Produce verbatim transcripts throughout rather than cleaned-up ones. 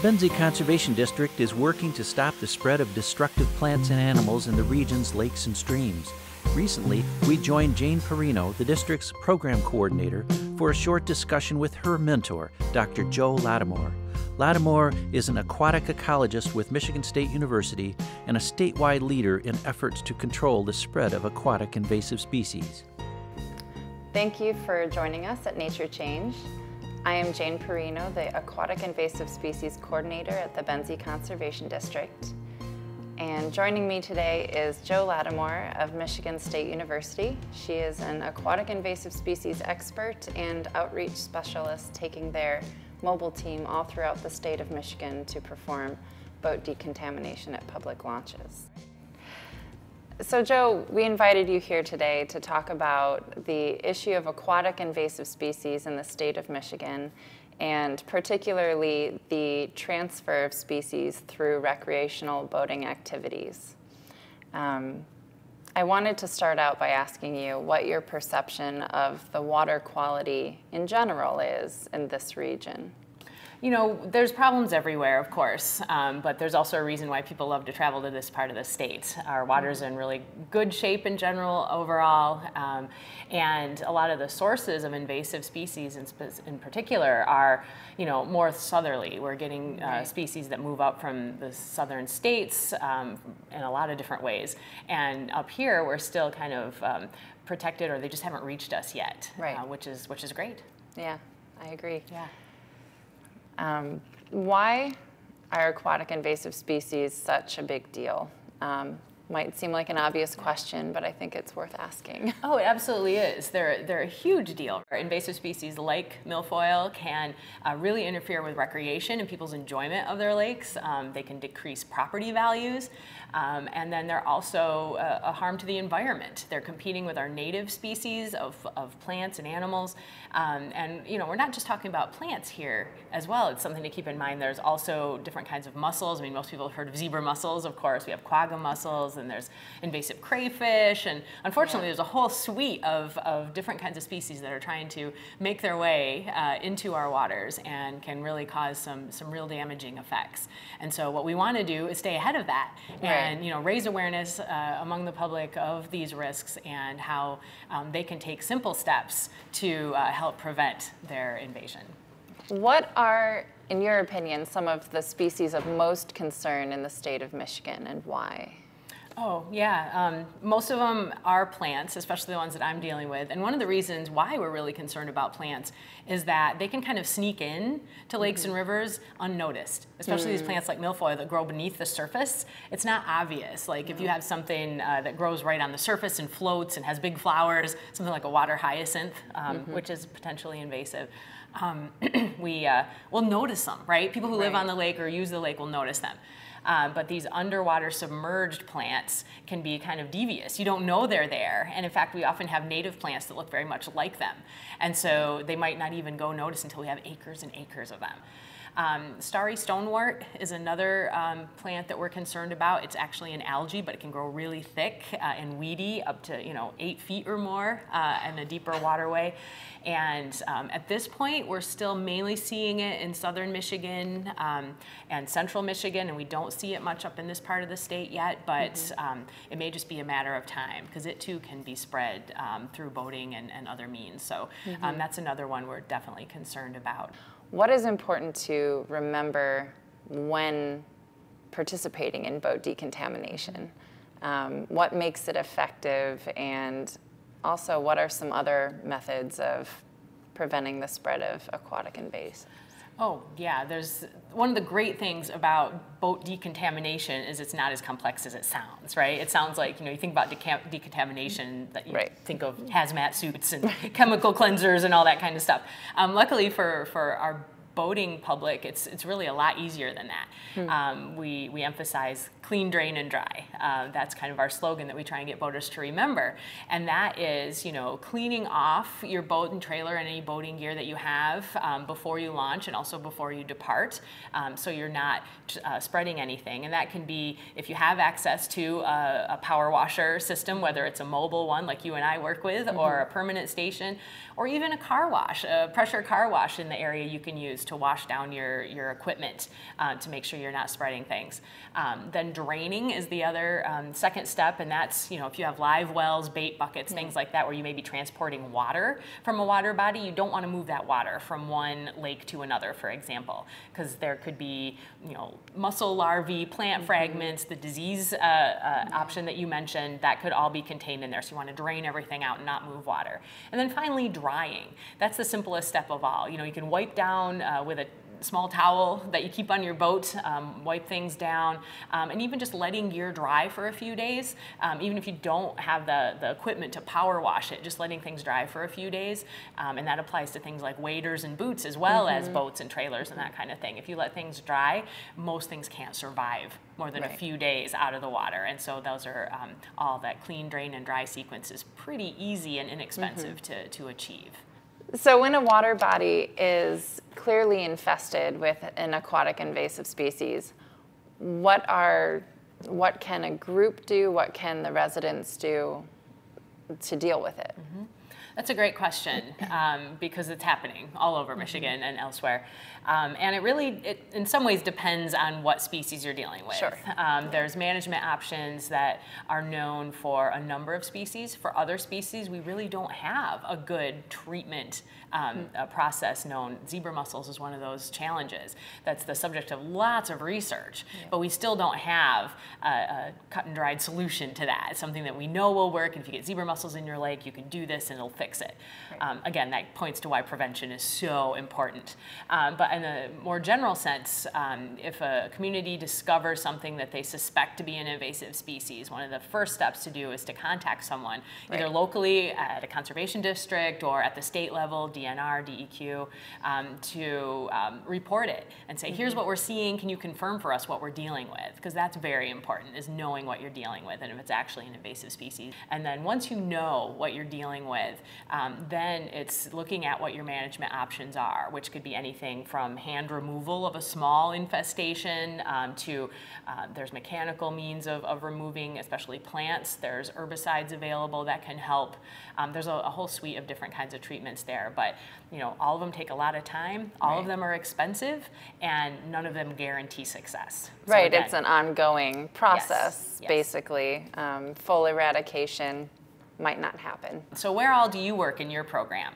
The Benzie Conservation District is working to stop the spread of destructive plants and animals in the region's lakes and streams. Recently, we joined Jane Perrino, the district's program coordinator, for a short discussion with her mentor, Doctor Jo Latimore. Latimore is an aquatic ecologist with Michigan State University and a statewide leader in efforts to control the spread of aquatic invasive species. Thank you for joining us at Nature Change. I am Jane Perrino, the Aquatic Invasive Species Coordinator at the Benzie Conservation District. And joining me today is Jo Latimore of Michigan State University. She is an aquatic invasive species expert and outreach specialist, taking their mobile team all throughout the state of Michigan to perform boat decontamination at public launches. So Jo, we invited you here today to talk about the issue of aquatic invasive species in the state of Michigan, and particularly the transfer of species through recreational boating activities. Um, I wanted to start out by asking you what your perception of the water quality in general is in this region. You know, there's problems everywhere, of course, um, but there's also a reason why people love to travel to this part of the state. Our water's in really good shape in general overall, um, and a lot of the sources of invasive species in, in particular are, you know, more southerly. We're getting uh, species that move up from the southern states um, in a lot of different ways, and up here we're still kind of um, protected, or they just haven't reached us yet, right. uh, which is which is great. Yeah, I agree. Yeah. Um, why are aquatic invasive species such a big deal? Um, might seem like an obvious question, but I think it's worth asking. Oh, it absolutely is. They're, they're a huge deal. Invasive species like milfoil can uh, really interfere with recreation and people's enjoyment of their lakes. Um, they can decrease property values, um, and then they're also a, a harm to the environment. They're competing with our native species of, of plants and animals, um, and you know, we're not just talking about plants here as well. It's something to keep in mind. There's also different kinds of mussels. I mean, most people have heard of zebra mussels, of course. We have quagga mussels, and there's invasive crayfish, and unfortunately yeah. there's a whole suite of, of different kinds of species that are trying to make their way uh, into our waters and can really cause some, some real damaging effects. And so what we want to do is stay ahead of that right. and you know, raise awareness uh, among the public of these risks and how um, they can take simple steps to uh, help prevent their invasion. What are, in your opinion, some of the species of most concern in the state of Michigan, and why? Oh, yeah. Um, most of them are plants, especially the ones that I'm dealing with. And one of the reasons why we're really concerned about plants is that they can kind of sneak in to lakes mm-hmm. and rivers unnoticed, especially mm-hmm. these plants like milfoil that grow beneath the surface. It's not obvious. Like no. if you have something uh, that grows right on the surface and floats and has big flowers, something like a water hyacinth, um, mm-hmm. which is potentially invasive, um, we uh, will notice them, right? People who right. live on the lake or use the lake will notice them. Um, but these underwater submerged plants can be kind of devious. You don't know they're there. And in fact, we often have native plants that look very much like them. And so they might not even go noticed until we have acres and acres of them. Um, starry stonewort is another um, plant that we're concerned about. It's actually an algae, but it can grow really thick uh, and weedy, up to you know eight feet or more uh, in a deeper waterway. And um, at this point, we're still mainly seeing it in southern Michigan um, and central Michigan, and we don't see it much up in this part of the state yet, but mm-hmm. um, it may just be a matter of time, because it too can be spread um, through boating and, and other means. So mm-hmm. um, that's another one we're definitely concerned about. What is important to remember when participating in boat decontamination? Um, what makes it effective, and also what are some other methods of preventing the spread of aquatic invasives? Oh, yeah, there's one of the great things about boat decontamination is it's not as complex as it sounds, right? It sounds like, you know, you think about decontamination, that you right. think of hazmat suits and chemical cleansers and all that kind of stuff. Um, luckily for, for our boating public, it's, it's really a lot easier than that. Hmm. Um, we, we emphasize clean, drain, and dry. Uh, that's kind of our slogan that we try and get boaters to remember. And that is, you know, cleaning off your boat and trailer and any boating gear that you have um, before you launch and also before you depart, um, so you're not uh, spreading anything. And that can be, if you have access to a, a power washer system, whether it's a mobile one like you and I work with, mm-hmm. or a permanent station, or even a car wash, a pressure car wash in the area you can use to wash down your, your equipment uh, to make sure you're not spreading things. Um, then draining is the other um, second step, and that's, you know, if you have live wells, bait buckets, mm-hmm. things like that, where you may be transporting water from a water body, you don't want to move that water from one lake to another, for example, because there could be, you know, mussel larvae, plant mm-hmm. fragments, the disease uh, uh, mm-hmm. option that you mentioned, that could all be contained in there. So you want to drain everything out and not move water. And then finally, drying. That's the simplest step of all. You know, you can wipe down uh, with a small towel that you keep on your boat, um, wipe things down, um, and even just letting gear dry for a few days, um, even if you don't have the, the equipment to power wash it, just letting things dry for a few days, um, and that applies to things like waders and boots as well mm-hmm. as boats and trailers and that kind of thing. If you let things dry, most things can't survive more than right. a few days out of the water, and so those are um, all that clean, drain, and dry sequence is pretty easy and inexpensive mm-hmm. to, to achieve. So when a water body is clearly infested with an aquatic invasive species, what are, what can a group do? What can the residents do to deal with it? Mm-hmm. That's a great question um, because it's happening all over Michigan and elsewhere. Um, and it really, it, in some ways, depends on what species you're dealing with. Sure. Um, there's management options that are known for a number of species. For other species, we really don't have a good treatment um, a process known. Zebra mussels is one of those challenges that's the subject of lots of research, yeah. but we still don't have a, a cut and dried solution to that. It's something that we know will work. If you get zebra mussels in your lake, you can do this and it'll fix it. Right. Um, again, that points to why prevention is so important. Um, but in a more general sense, um, if a community discovers something that they suspect to be an invasive species, one of the first steps to do is to contact someone, right. either locally at a conservation district or at the state level, D N R, D E Q, um, to um, report it and say, mm-hmm. here's what we're seeing, can you confirm for us what we're dealing with? Because that's very important, is knowing what you're dealing with and if it's actually an invasive species. And then once you know what you're dealing with, Um, then it's looking at what your management options are, which could be anything from hand removal of a small infestation um, to uh, there's mechanical means of, of removing, especially plants. There's herbicides available that can help. Um, there's a, a whole suite of different kinds of treatments there, but you know, all of them take a lot of time. All right. of them are expensive, and none of them guarantee success. So right, again, it's an ongoing process, yes, yes. basically, um, full eradication might not happen. So where all do you work in your program?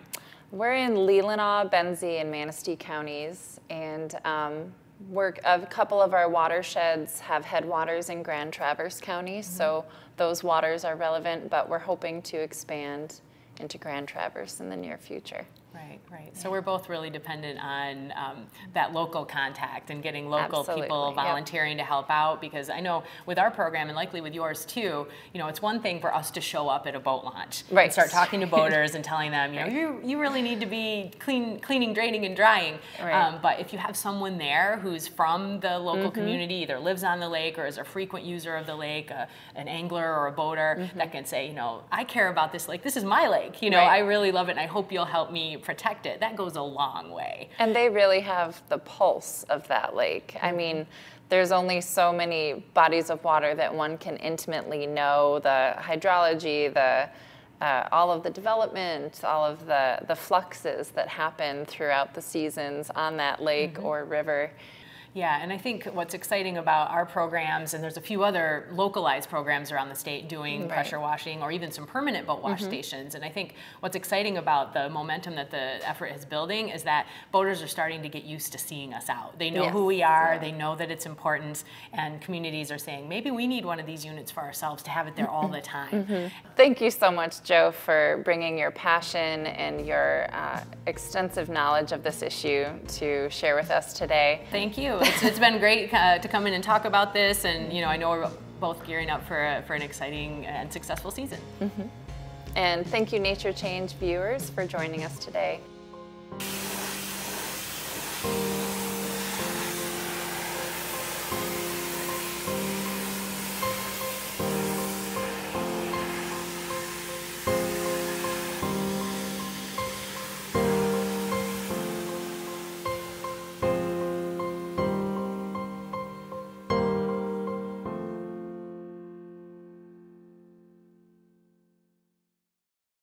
We're in Leelanau, Benzie, and Manistee counties, and um, work a couple of our watersheds have headwaters in Grand Traverse County, mm-hmm. so those waters are relevant, but we're hoping to expand into Grand Traverse in the near future. Right, right. So we're both really dependent on um, that local contact and getting local Absolutely. people volunteering yep. to help out, because I know with our program and likely with yours too, you know, it's one thing for us to show up at a boat launch right. and start talking to boaters and telling them, you know, you, you really need to be clean, cleaning, draining, and drying. Right. Um, but if you have someone there who's from the local mm-hmm. community, either lives on the lake or is a frequent user of the lake, a, an angler or a boater mm-hmm. that can say, you know, I care about this lake. This is my lake. You know, right. I really love it, and I hope you'll help me protect it. That goes a long way. And they really have the pulse of that lake. I mean, there's only so many bodies of water that one can intimately know the hydrology, the uh, all of the development, all of the, the fluxes that happen throughout the seasons on that lake mm-hmm. or river. Yeah, and I think what's exciting about our programs, and there's a few other localized programs around the state doing right. pressure washing or even some permanent boat wash mm-hmm. stations, and I think what's exciting about the momentum that the effort is building is that boaters are starting to get used to seeing us out. They know yes. who we are, yeah. they know that it's important, and communities are saying, maybe we need one of these units for ourselves to have it there all the time. Mm-hmm. Thank you so much, Jo, for bringing your passion and your uh, extensive knowledge of this issue to share with us today. Thank you. It's, it's been great uh, to come in and talk about this, and you know, I know we're both gearing up for, a, for an exciting and successful season. Mm-hmm. And thank you, Nature Change viewers, for joining us today.